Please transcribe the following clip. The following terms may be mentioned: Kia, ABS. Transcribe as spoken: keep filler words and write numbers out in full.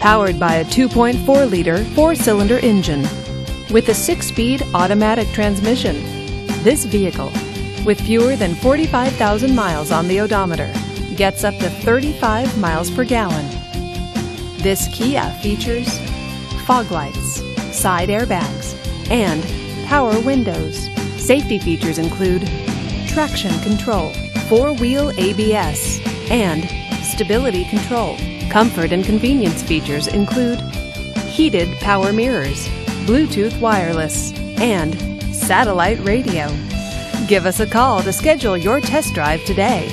powered by a two point four liter four-cylinder engine with a six-speed automatic transmission. This vehicle, with fewer than forty-five thousand miles on the odometer, gets up to thirty-five miles per gallon. This Kia features fog lights, side airbags, and power windows. Safety features include traction control, four-wheel A B S, and stability control. Comfort and convenience features include heated power mirrors, Bluetooth wireless, and satellite radio. Give us a call to schedule your test drive today.